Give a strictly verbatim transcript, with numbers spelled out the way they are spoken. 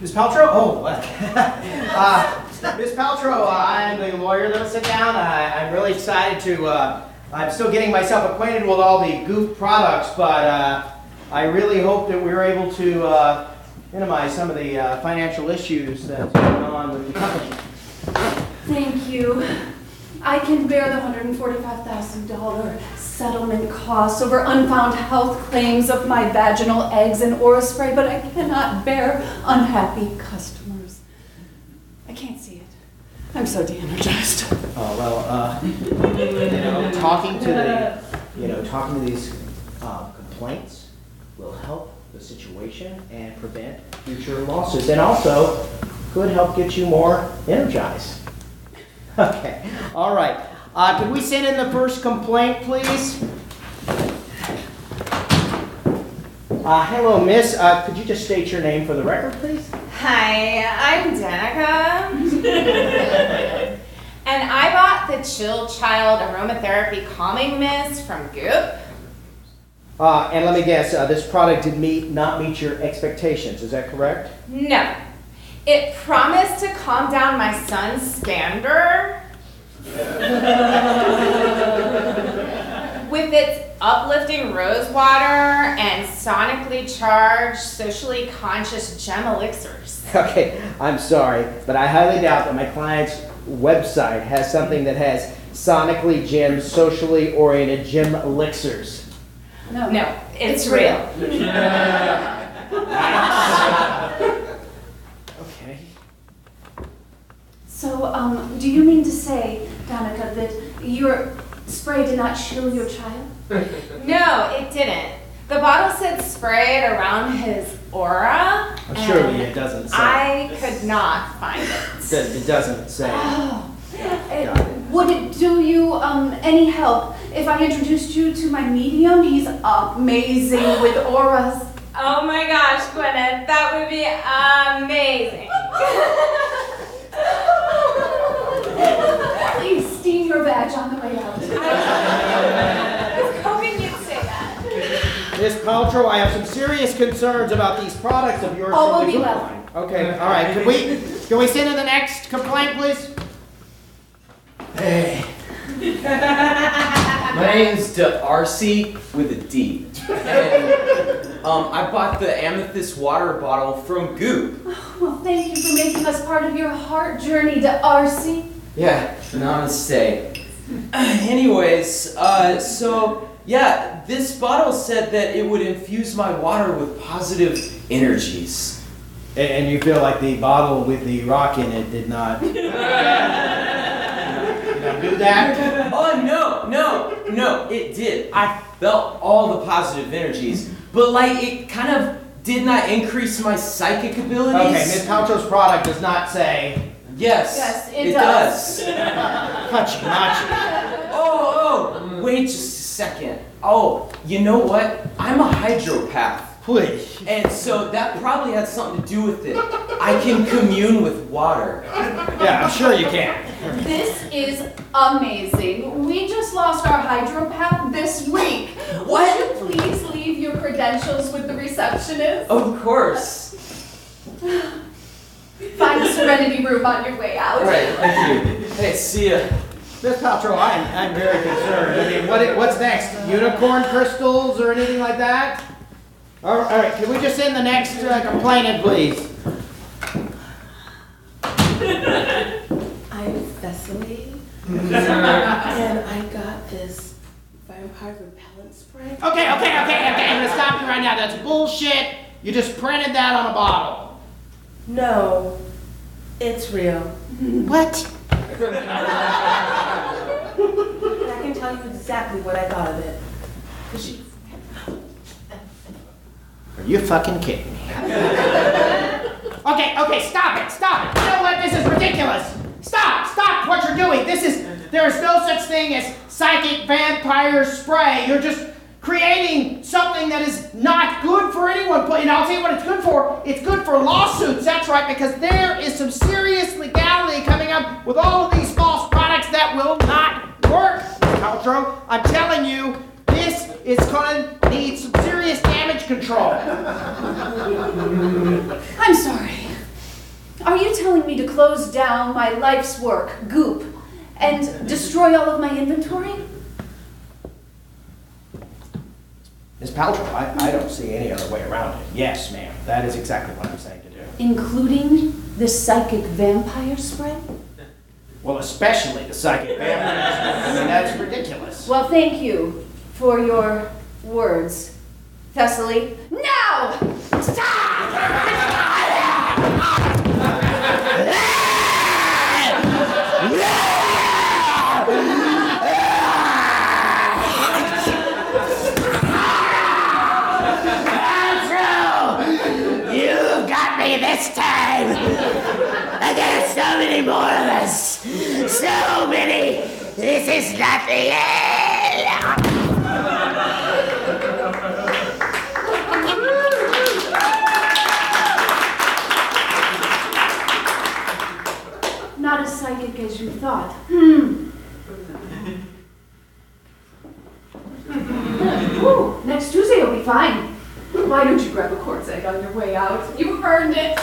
Miss Paltrow? Oh, what? uh, Miss Paltrow, uh, I am the lawyer that'll sit down. I, I'm really excited to, uh, I'm still getting myself acquainted with all the Goop products, but uh, I really hope that we were able to uh, minimize some of the uh, financial issues that's going on with the company. Thank you. I can bear the one hundred forty-five thousand dollars settlement costs over unfound health claims of my vaginal eggs and aura spray, but I cannot bear unhappy customers. I can't see it. I'm so de-energized. Oh, well, uh, you know, talking to the, you know, talking to these uh, complaints will help the situation and prevent future losses, and also could help get you more energized. Okay, all right. Uh, can we send in the first complaint, please? Uh, hello, miss. Uh, could you just state your name for the record, please? Hi, I'm Danica. And I bought the Chill Child Aromatherapy Calming Mist from Goop. Uh, and let me guess, uh, this product did meet, not meet your expectations, is that correct? No. It promised to calm down my son, Skander, with its uplifting rose water and sonically charged, socially conscious gem elixirs. Okay, I'm sorry, but I highly doubt that my client's website has something that has sonically gem, socially oriented gem elixirs. No, no, it's, it's real. real. So, um, do you mean to say, Danica, that your spray did not chill your child? No, it didn't. The bottle said spray it around his aura. I'm sure it doesn't say. I could not find it. It doesn't say. Oh. It, would it do you um, any help if I introduced you to my medium? He's amazing with auras. Oh my gosh, Gwyneth, that would be amazing. Please steam your badge on the way out. I was hoping you'd say that. Miss Paltrow, I have some serious concerns about these products of yours. Oh, we'll be well. Okay, all right. Can we can we send in the next complaint, please? Hey. My name's D'Arcy with a D. And, um, I bought the amethyst water bottle from Goop. Oh, well, thank you for making us part of your heart journey, D'Arcy. Yeah, namaste. Anyways, uh, so, yeah, this bottle said that it would infuse my water with positive energies. And, and you feel like the bottle with the rock in it did not... did not do that? Oh, no, no, no, it did. I felt all the positive energies, but, like, it kind of did not increase my psychic abilities. Okay, Miz Paltrow's product does not say... Yes, yes, it, it does. Gotcha, gotcha. Oh, oh, wait just a second. Oh, you know what? I'm a hydropath. Please. And so that probably had something to do with it. I can commune with water. Yeah, I'm sure you can. This is amazing. We just lost our hydropath this week. What? Would you please leave your credentials with the receptionist? Of course. Find a serenity room on your way out. Right, thank you. Hey, see ya. Miss Paltrow, I'm, I'm very concerned. I mean, what, what's next? Unicorn crystals or anything like that? All right, all right. Can we just send the next uh, complainant, please? I'm Thessaly, and I got this vampire repellent spray. Okay, okay, okay, okay. I'm going to stop you right now. That's bullshit. You just printed that on a bottle. No, it's real. What? I can tell you exactly what I thought of it. Cause you... Are you fucking kidding me? Okay, okay, stop it, stop it. You know what? This is ridiculous. Stop, stop what you're doing. This is, there is no such thing as psychic vampire spray. You're just creating something that is not good for anyone. But, and I'll tell you what it's good for. It's good for lawsuits, that's right, because there is some serious legality coming up with all of these false products that will not work, Paltrow. I'm telling you, this is gonna need some serious damage control. I'm sorry. Are you telling me to close down my life's work, Goop, and destroy all of my inventory? Miz Paltrow, I, I don't see any other way around it. Yes, ma'am. That is exactly what I'm saying to do. Including the psychic vampire spread? Well, especially the psychic vampire spread. I mean, that's ridiculous. Well, thank you for your words, Thessaly. Now! Stop! This time, and there's so many more of us, so many. This is not the end. Not as psychic as you thought. Hmm. Ooh, next Tuesday will be fine. Why don't you grab a quartz egg on your way out? You earned it!